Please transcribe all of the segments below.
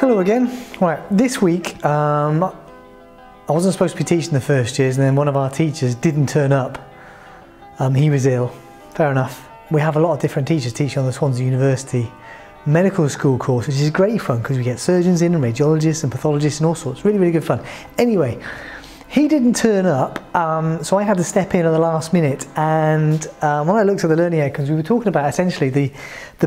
Hello again. Right, this week I wasn't supposed to be teaching the first years, and then one of our teachers didn't turn up. He was ill. Fair enough. We have a lot of different teachers teaching on the Swansea University Medical School course, which is great fun because we get surgeons in and radiologists and pathologists and all sorts. Really, really good fun. Anyway, he didn't turn up, so I had to step in at the last minute, and when I looked at the learning outcomes, we were talking about essentially the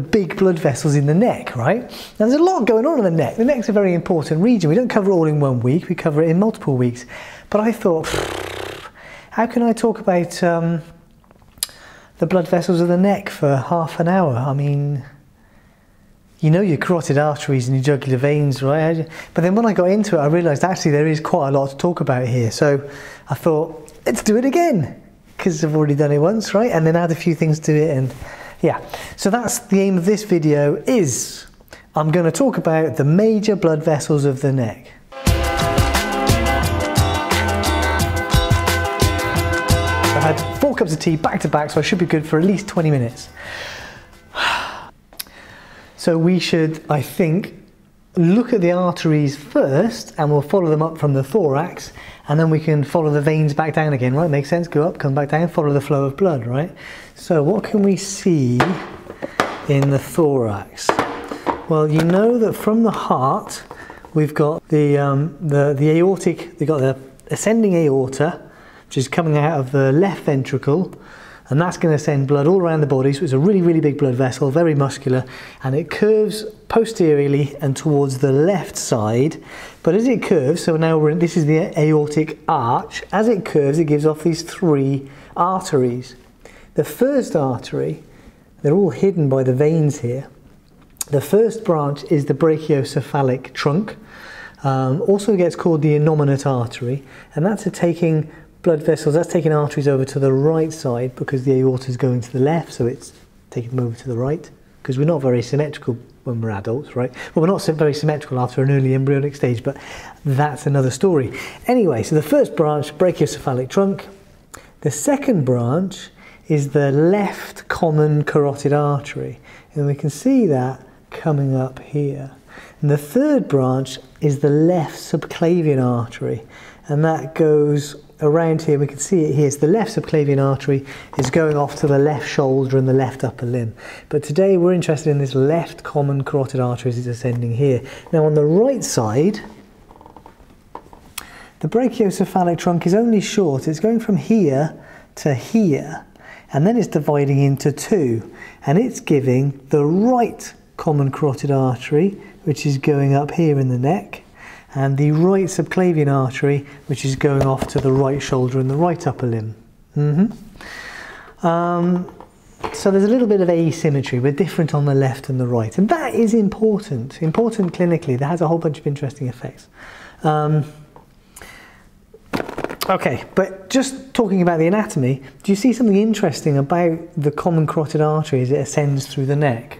big blood vessels in the neck, right? Now, there's a lot going on in the neck. The neck's a very important region. We don't cover it all in one week, we cover it in multiple weeks. But I thought, how can I talk about the blood vessels of the neck for half an hour? I mean, you know your carotid arteries and your jugular veins, right? But then when I got into it, I realised actually there is quite a lot to talk about here. So I thought, let's do it again, because I've already done it once, right? And then add a few things to it, and yeah. So that's the aim of this video is, I'm going to talk about the major blood vessels of the neck. I had 4 cups of tea back to back, so I should be good for at least 20 minutes. So we should, I think, look at the arteries first, and we'll follow them up from the thorax, and then we can follow the veins back down again, right? Makes sense, go up, come back down, follow the flow of blood, right? So what can we see in the thorax? Well, you know that from the heart, we've got the aortic, we've got the ascending aorta, which is coming out of the left ventricle, and that's going to send blood all around the body, so it's a really, really big blood vessel, very muscular, and it curves posteriorly and towards the left side. But as it curves, so now we're in, this is the aortic arch, as it curves it gives off these 3 arteries. The first artery, they're all hidden by the veins here, the first branch is the brachiocephalic trunk, also gets called the innominate artery, and that's a taking blood vessels, that's taking arteries over to the right side because the aorta is going to the left, so it's taking them over to the right, because we're not very symmetrical when we're adults, right? Well, we're not very symmetrical after an early embryonic stage, but that's another story. Anyway, so the first branch, brachiocephalic trunk. The second branch is the left common carotid artery, and we can see that coming up here. And the third branch is the left subclavian artery, and that goes around here, we can see it here, it's the left subclavian artery is going off to the left shoulder and the left upper limb. But today we're interested in this left common carotid artery as it's ascending here. Now on the right side, the brachiocephalic trunk is only short, it's going from here to here, and then it's dividing into 2, and it's giving the right common carotid artery, which is going up here in the neck, and the right subclavian artery, which is going off to the right shoulder and the right upper limb. So there's a little bit of asymmetry, we're different on the left and the right, and that is important, clinically, that has a whole bunch of interesting effects. Okay, but just talking about the anatomy, do you see something interesting about the common carotid artery as it ascends through the neck?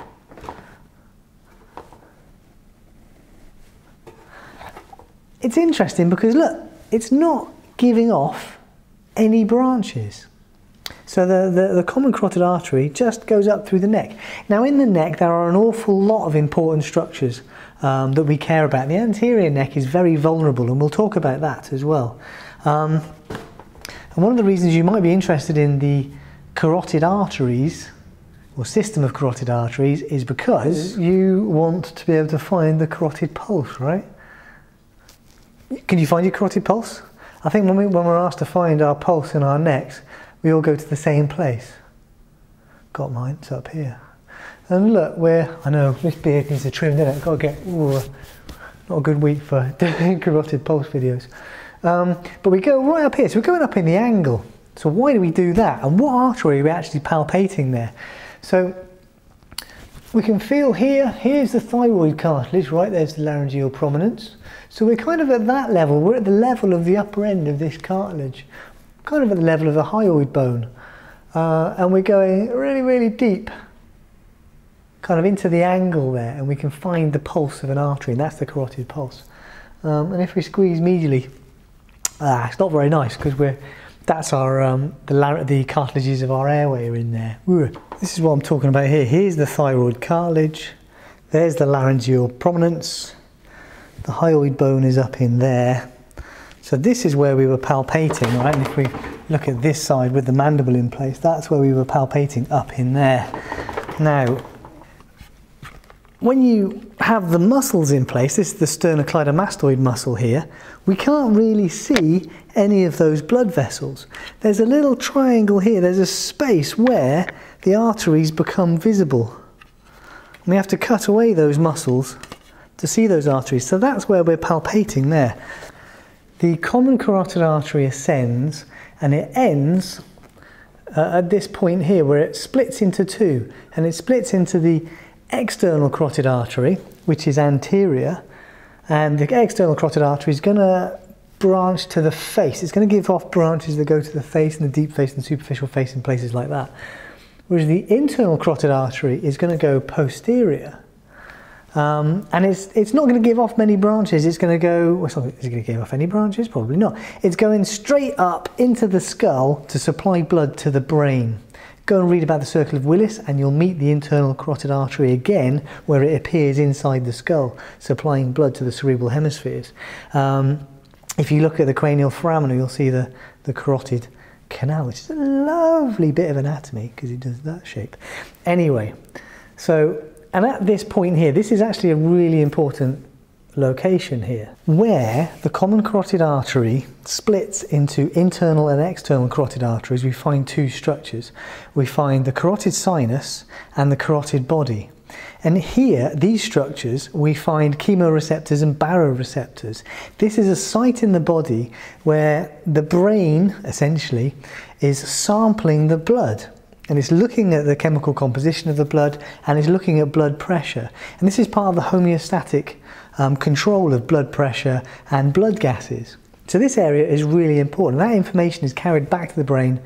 It's interesting because look, it's not giving off any branches. So the common carotid artery just goes up through the neck. Now in the neck there are an awful lot of important structures that we care about. The anterior neck is very vulnerable, and we'll talk about that as well. And one of the reasons you might be interested in the carotid arteries or system of carotid arteries is because you want to be able to find the carotid pulse, right? Can you find your carotid pulse? I think when we're asked to find our pulse in our necks, we all go to the same place. Got mine, it's up here. And look, I know, this beard needs a trim, doesn't it? Got to get, ooh, not a good week for doing carotid pulse videos. But we go right up here, so we're going up in the angle. So why do we do that? And what artery are we actually palpating there? So we can feel here, here's the thyroid cartilage, right? There's the laryngeal prominence. So we're kind of at that level, we're at the level of the upper end of this cartilage, kind of at the level of the hyoid bone, and we're going really, really deep, kind of into the angle there, and we can find the pulse of an artery, and that's the carotid pulse. And if we squeeze medially, it's not very nice because that's our the cartilages of our airway are in there. Ooh, this is what I'm talking about here. Here's the thyroid cartilage, there's the laryngeal prominence, The hyoid bone is up in there. So this is where we were palpating, right? And if we look at this side with the mandible in place, that's where we were palpating, up in there. Now, when you have the muscles in place, this is the sternocleidomastoid muscle here, we can't really see any of those blood vessels. There's a little triangle here, there's a space where the arteries become visible. And we have to cut away those muscles to see those arteries, so that's where we're palpating there. The common carotid artery ascends and it ends at this point here where it splits into two, and it splits into the external carotid artery, which is anterior, and the external carotid artery is going to branch to the face. It's going to give off branches that go to the face and the deep face and superficial face and places like that. Whereas the internal carotid artery is going to go posterior, and it's not going to give off many branches. It's going to go, well, is it going to give off any branches? Probably not. It's going straight up into the skull to supply blood to the brain. Go and read about the circle of Willis and you'll meet the internal carotid artery again where it appears inside the skull, supplying blood to the cerebral hemispheres. If you look at the cranial foramina, you'll see the carotid canal, which is a lovely bit of anatomy because it does that shape. Anyway, so, and at this point here, this is actually a really important location here, where the common carotid artery splits into internal and external carotid arteries. We find two structures. We find the carotid sinus and the carotid body. And here, these structures, we find chemoreceptors and baroreceptors. This is a site in the body where the brain, essentially, is sampling the blood. And it's looking at the chemical composition of the blood, and it's looking at blood pressure. And this is part of the homeostatic control of blood pressure and blood gases. So this area is really important. That information is carried back to the brain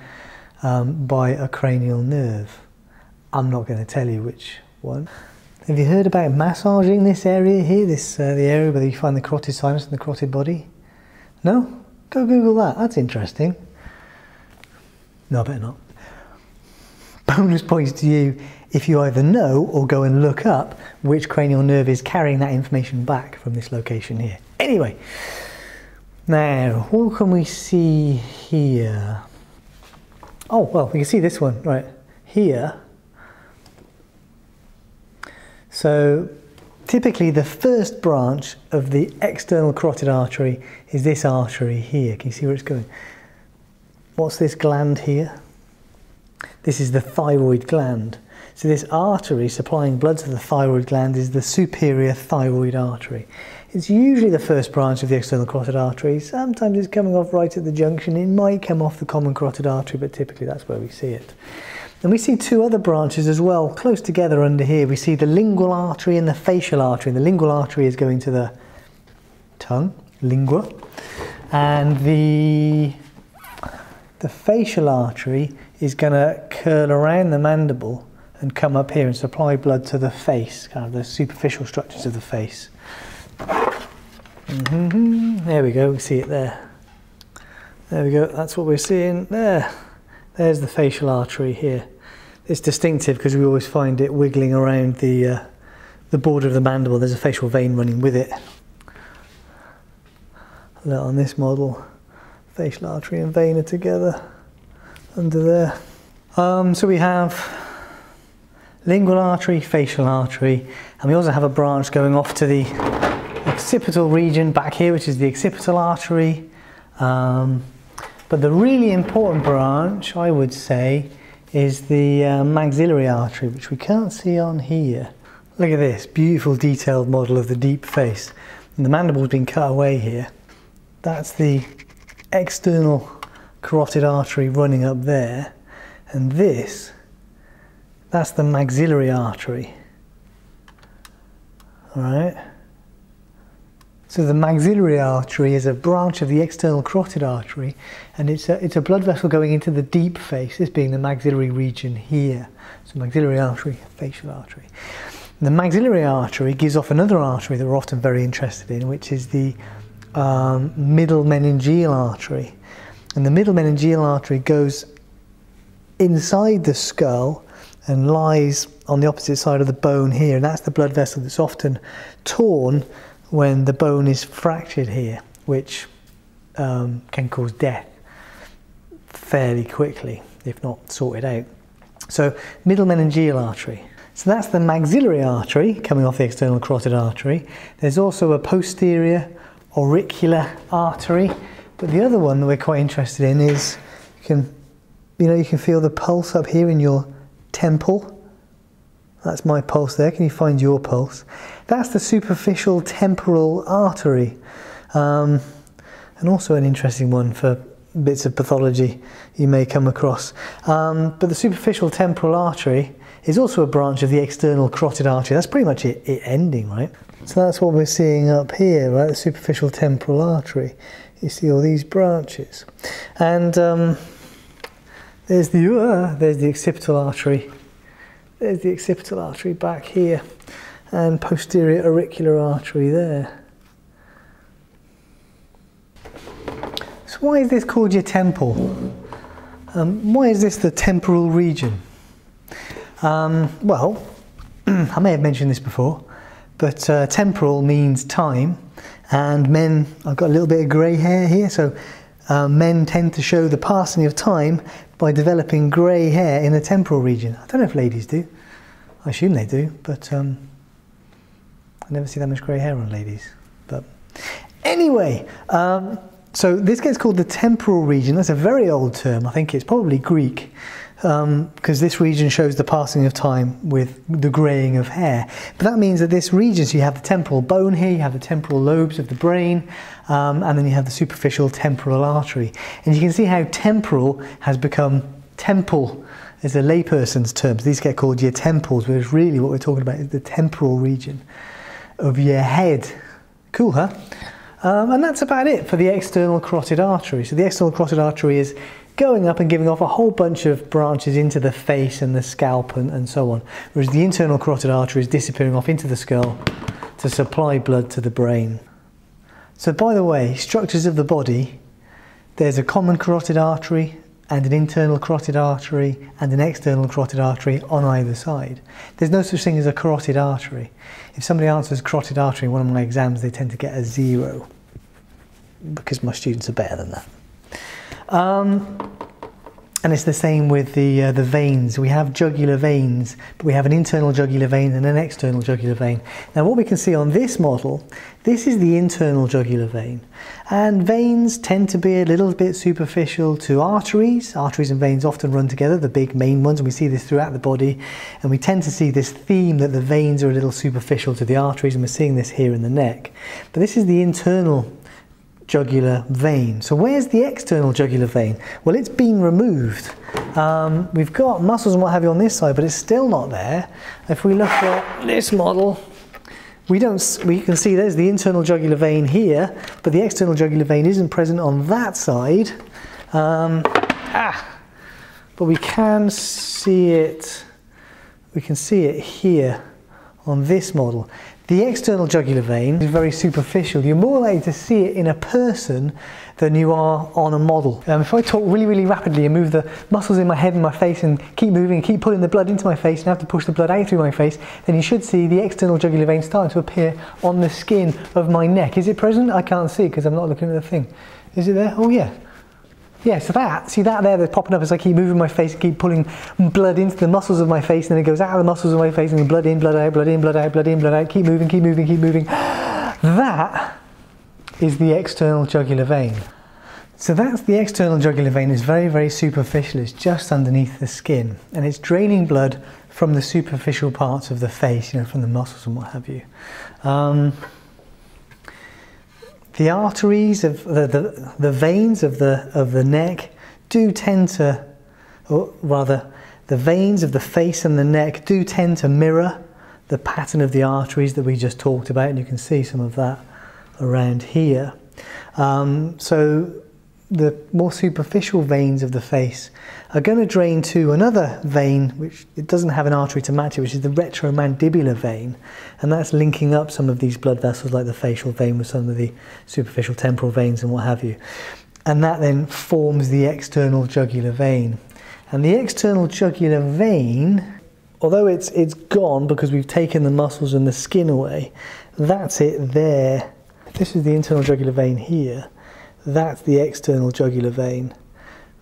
by a cranial nerve. I'm not going to tell you which one. Have you heard about massaging this area here, this the area where you find the carotid sinus and the carotid body? No? Go Google that, that's interesting. No, I better not. Bonus points to you if you either know or go and look up which cranial nerve is carrying that information back from this location here. Anyway, now what can we see here? Oh, well, we can see this one right here. So typically the first branch of the external carotid artery is this artery here. Can you see where it's going? What's this gland here? This is the thyroid gland. So this artery supplying blood to the thyroid gland is the superior thyroid artery. It's usually the first branch of the external carotid artery. Sometimes it's coming off right at the junction. It might come off the common carotid artery, but typically that's where we see it. And we see two other branches as well, close together under here. We see the lingual artery and the facial artery. And the lingual artery is going to the tongue, lingua, and the facial artery is going to curl around the mandible and come up here and supply blood to the face, kind of the superficial structures of the face. There we go, we see it there. There we go, that's what we're seeing there. There's the facial artery here. It's distinctive because we always find it wiggling around the border of the mandible. There's a facial vein running with it. Look on this model, facial artery and vein are together. Under there. So we have lingual artery, facial artery, and we also have a branch going off to the occipital region back here, which is the occipital artery. But the really important branch, I would say, is the maxillary artery, which we can't see on here. Look at this beautiful detailed model of the deep face. And the mandible's been cut away here. That's the external carotid artery running up there, and this, that's the maxillary artery. All right, so the maxillary artery is a branch of the external carotid artery, and it's a blood vessel going into the deep face, this being the maxillary region here. So maxillary artery, facial artery. The maxillary artery gives off another artery that we're often very interested in, which is the middle meningeal artery. And the middle meningeal artery goes inside the skull and lies on the opposite side of the bone here, and that's the blood vessel that's often torn when the bone is fractured here, which can cause death fairly quickly if not sorted out. So middle meningeal artery. So that's the maxillary artery coming off the external carotid artery. There's also a posterior auricular artery, but the other one that we're quite interested in is, you can feel the pulse up here in your temple. That's my pulse there. Can you find your pulse? That's the superficial temporal artery, and also an interesting one for bits of pathology you may come across. But the superficial temporal artery is also a branch of the external carotid artery. That's pretty much it ending, right? So that's what we're seeing up here, right? The superficial temporal artery. You see all these branches, and there's the occipital artery. There's the occipital artery back here, and posterior auricular artery there. So why is this called your temple? Why is this the temporal region? Well, I may have mentioned this before, but temporal means time, and men, I've got a little bit of grey hair here, so men tend to show the passing of time by developing grey hair in the temporal region. I don't know if ladies do. I assume they do, but I never see that much grey hair on ladies. But anyway, so this gets called the temporal region. That's a very old term. I think it's probably Greek, because this region shows the passing of time with the greying of hair. But that means that this region, so you have the temporal bone here, you have the temporal lobes of the brain, and then you have the superficial temporal artery. And you can see how temporal has become temple as a layperson's term. These get called your temples, whereas really what we're talking about is the temporal region of your head. Cool, huh? And that's about it for the external carotid artery. So the external carotid artery is going up and giving off a whole bunch of branches into the face and the scalp and so on, whereas the internal carotid artery is disappearing off into the skull to supply blood to the brain. So by the way, structures of the body, there's a common carotid artery and an internal carotid artery and an external carotid artery on either side. There's no such thing as a carotid artery. If somebody answers carotid artery in one of my exams, they tend to get a 0, because my students are better than that. And it's the same with the veins. We have jugular veins, but we have an internal jugular vein and an external jugular vein. Now what we can see on this model, this is the internal jugular vein. And veins tend to be a little bit superficial to arteries. Arteries and veins often run together, the big main ones, and we see this throughout the body. And we tend to see this theme that the veins are a little superficial to the arteries, and we're seeing this here in the neck. But this is the internal jugular vein. So where's the external jugular vein? Well, it's been removed. We've got muscles and what have you on this side, but it's still not there. If we look at this model, we can see there's the internal jugular vein here, but the external jugular vein isn't present on that side. But we can see it. We can see it here on this model. The external jugular vein is very superficial. You're more likely to see it in a person than you are on a model. If I talk really, really rapidly and move the muscles in my head and my face and keep moving and keep pulling the blood into my face and have to push the blood out through my face, then you should see the external jugular vein starting to appear on the skin of my neck. Is it present? I can't see because I'm not looking at the thing. Is it there? Oh yeah. Yeah, so that, see that there that's popping up as I keep moving my face, keep pulling blood into the muscles of my face, and then it goes out of the muscles of my face, and blood in, blood out, blood in, blood out, blood in, blood out, keep moving, keep moving, keep moving. That is the external jugular vein. So that's the external jugular vein. It's very, very superficial. It's just underneath the skin, and it's draining blood from the superficial parts of the face, you know, from the muscles and what have you. The arteries of the veins of the neck do tend to, or rather, the veins of the face and the neck do tend to mirror the pattern of the arteries that we just talked about, and you can see some of that around here. So the more superficial veins of the face are going to drain to another vein, which it doesn't have an artery to match it, which is the retromandibular vein, and that's linking up some of these blood vessels like the facial vein with some of the superficial temporal veins and what have you. And that then forms the external jugular vein. And the external jugular vein, although it's gone because we've taken the muscles and the skin away, That's it there. This is the internal jugular vein here. That's the external jugular vein.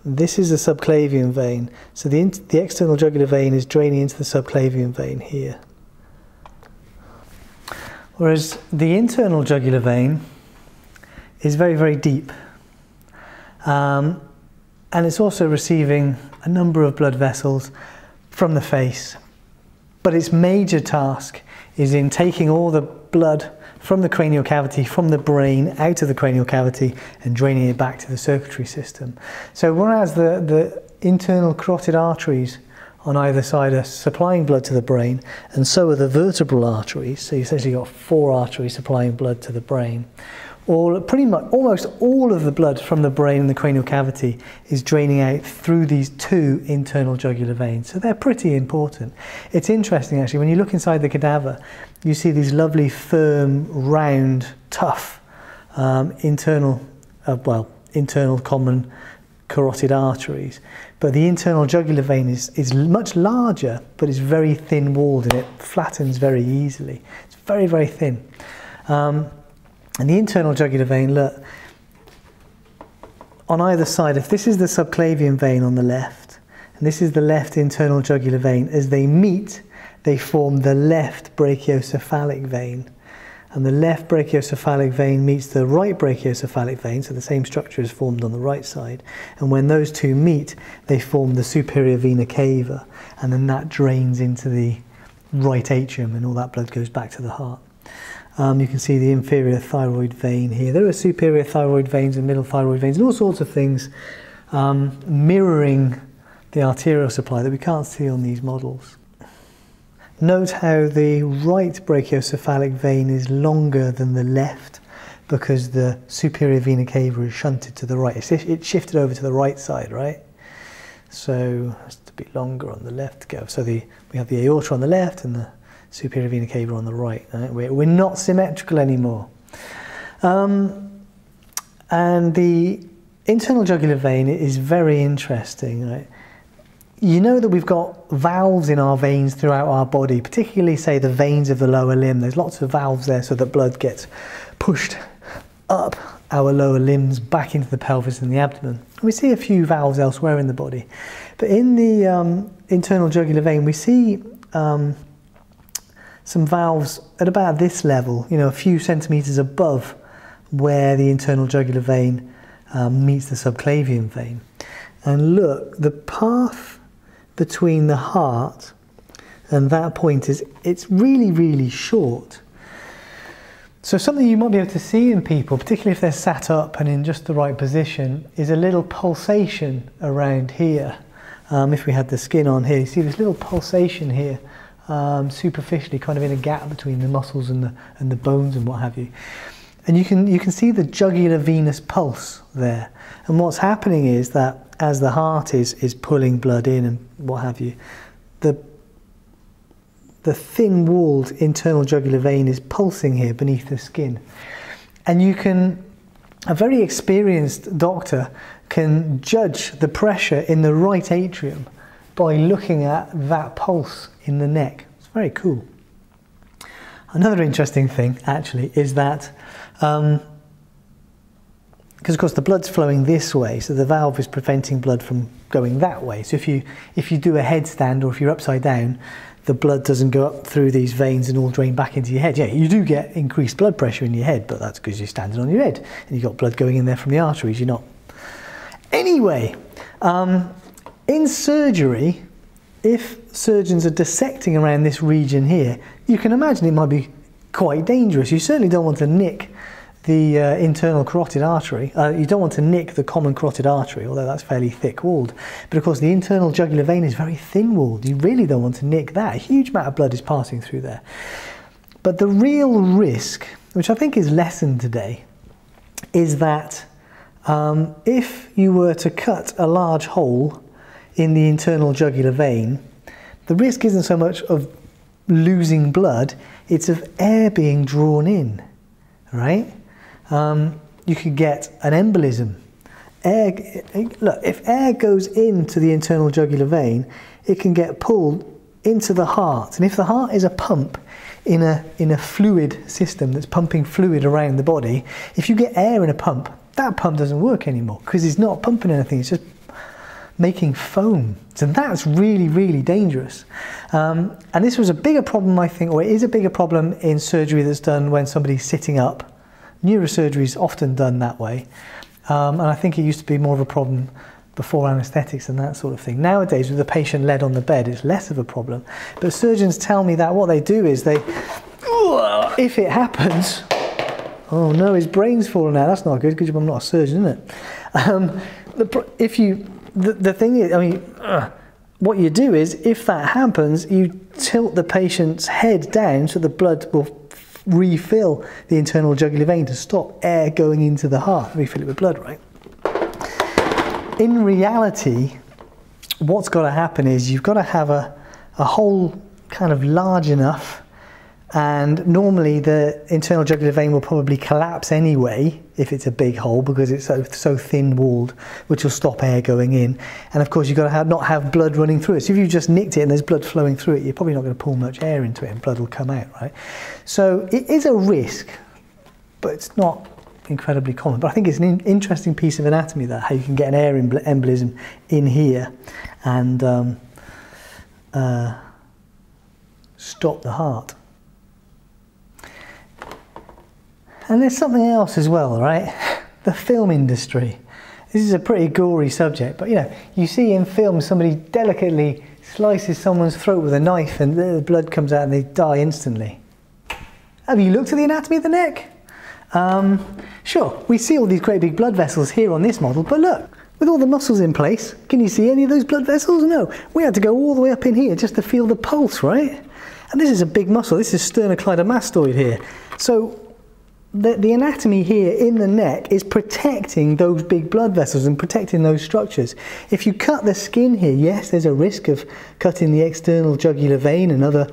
This is the subclavian vein. So the external jugular vein is draining into the subclavian vein here. Whereas the internal jugular vein is very, very deep. And it's also receiving a number of blood vessels from the face. But its major task is in taking all the blood from the cranial cavity, from the brain, out of the cranial cavity and draining it back to the circulatory system. So whereas the internal carotid arteries on either side are supplying blood to the brain, and so are the vertebral arteries, so you've essentially got four arteries supplying blood to the brain. All, pretty much, almost all of the blood from the brain and the cranial cavity is draining out through these two internal jugular veins. So they're pretty important. It's interesting actually, when you look inside the cadaver, you see these lovely, firm, round, tough internal common carotid arteries. But the internal jugular vein is much larger, but it's very thin-walled and it flattens very easily. It's very, very thin. And the internal jugular vein, look, on either side, if this is the subclavian vein on the left, and this is the left internal jugular vein, as they meet, they form the left brachiocephalic vein. And the left brachiocephalic vein meets the right brachiocephalic vein, so the same structure is formed on the right side. And when those two meet, they form the superior vena cava, and then that drains into the right atrium, and all that blood goes back to the heart. You can see the inferior thyroid vein here. There are superior thyroid veins and middle thyroid veins and all sorts of things mirroring the arterial supply that we can't see on these models. Note how the right brachiocephalic vein is longer than the left because the superior vena cava is shunted to the right. It shifted over to the right side, right? So it's a bit longer on the left. So we have the aorta on the left and the superior vena cava on the right. We're not symmetrical anymore. And the internal jugular vein is very interesting. Right? You know that we've got valves in our veins throughout our body, particularly, say, the veins of the lower limb. There's lots of valves there so that blood gets pushed up our lower limbs back into the pelvis and the abdomen. We see a few valves elsewhere in the body. But in the internal jugular vein, we see some valves at about this level, you know, a few centimetres above where the internal jugular vein meets the subclavian vein. And look, the path between the heart and that point it's really, really short. So something you might be able to see in people, particularly if they're sat up and in just the right position, is a little pulsation around here. If we had the skin on here, you see this little pulsation here. Superficially, kind of in a gap between the muscles and the bones and what have you, and you can see the jugular venous pulse there. And what's happening is that as the heart is pulling blood in and what have you, the thin-walled internal jugular vein is pulsing here beneath the skin, and a very experienced doctor can judge the pressure in the right atrium by looking at that pulse in the neck. It's very cool. Another interesting thing, actually, is that, because of course the blood's flowing this way, so the valve is preventing blood from going that way. So if you do a headstand or if you're upside down, the blood doesn't go up through these veins and all drain back into your head. Yeah, you do get increased blood pressure in your head, but that's because you're standing on your head and you've got blood going in there from the arteries, you're not. Anyway, in surgery, if surgeons are dissecting around this region here, you can imagine it might be quite dangerous. You certainly don't want to nick the internal carotid artery. You don't want to nick the common carotid artery, although that's fairly thick-walled. But of course, the internal jugular vein is very thin-walled. You really don't want to nick that. A huge amount of blood is passing through there. But the real risk, which I think is lessened today, is that if you were to cut a large hole in the internal jugular vein, the risk isn't so much of losing blood, it's of air being drawn in, right? You could get an embolism. Look, if air goes into the internal jugular vein, it can get pulled into the heart. And if the heart is a pump, in a fluid system that's pumping fluid around the body, if you get air in a pump, that pump doesn't work anymore because it's not pumping anything, it's just making foam. So that's really, really dangerous. And this was a bigger problem, I think, or it is a bigger problem in surgery that's done when somebody's sitting up. Neurosurgery is often done that way. And I think it used to be more of a problem before anaesthetics and that sort of thing. Nowadays, with the patient led on the bed, it's less of a problem. But surgeons tell me that what they do is they, if it happens, oh no, his brain's fallen out, that's not good, because I'm not a surgeon, isn't it? The thing is, I mean, what you do is, if that happens, you tilt the patient's head down so the blood will refill the internal jugular vein to stop air going into the heart, refill it with blood, right? In reality, what's got to happen is you've got to have a hole kind of large enough, and normally the internal jugular vein will probably collapse anyway if it's a big hole, because it's so thin-walled, which will stop air going in. And of course you've got to not have blood running through it. So if you just nicked it and there's blood flowing through it, you're probably not going to pull much air into it and blood will come out, right? So it is a risk, but it's not incredibly common. But I think it's an interesting piece of anatomy, that how you can get an air embolism in here and stop the heart. And there's something else as well, right? The film industry. This is a pretty gory subject, but you know, you see in films somebody delicately slices someone's throat with a knife and the blood comes out and they die instantly. Have you looked at the anatomy of the neck? Sure, we see all these great big blood vessels here on this model, but look, with all the muscles in place, can you see any of those blood vessels? No, we had to go all the way up in here just to feel the pulse, right? And this is a big muscle, this is sternocleidomastoid here. So the anatomy here in the neck is protecting those big blood vessels and protecting those structures. If you cut the skin here, yes, there's a risk of cutting the external jugular vein and other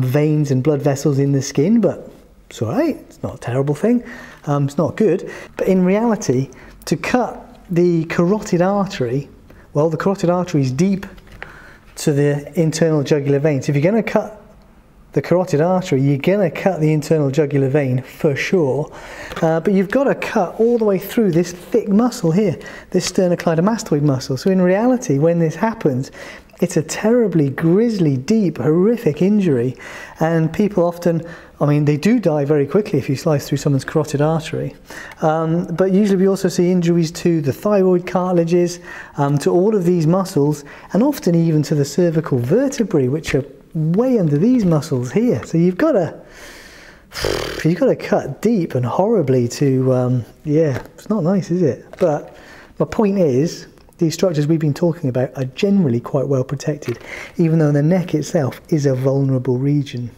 veins and blood vessels in the skin, but it's all right, it's not a terrible thing, it's not good. But in reality, to cut the carotid artery, well, the carotid artery is deep to the internal jugular vein. So if you're going to cut the carotid artery, you're going to cut the internal jugular vein for sure, but you've got to cut all the way through this thick muscle here, this sternocleidomastoid muscle. So in reality, when this happens, it's a terribly grisly, deep, horrific injury, and people often, I mean, they do die very quickly if you slice through someone's carotid artery, but usually we also see injuries to the thyroid cartilages, to all of these muscles, and often even to the cervical vertebrae, which are way under these muscles here. So you've got to cut deep and horribly to, yeah, it's not nice, is it? But my point is, these structures we've been talking about are generally quite well protected, even though the neck itself is a vulnerable region.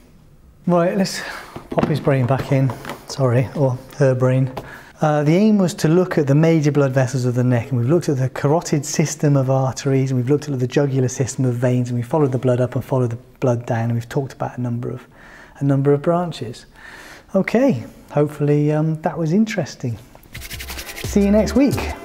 Right, let's pop his brain back in, sorry, or her brain. The aim was to look at the major blood vessels of the neck, and we've looked at the carotid system of arteries, and we've looked at the jugular system of veins, and we followed the blood up and followed the blood down, and we've talked about a number of branches. Okay, hopefully that was interesting. See you next week.